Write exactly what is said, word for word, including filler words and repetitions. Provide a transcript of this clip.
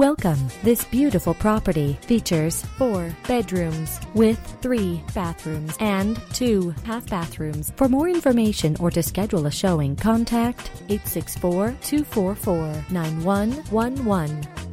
Welcome. This beautiful property features four bedrooms with three bathrooms and two half bathrooms. For more information or to schedule a showing, contact eight six four, two four four, nine one one one.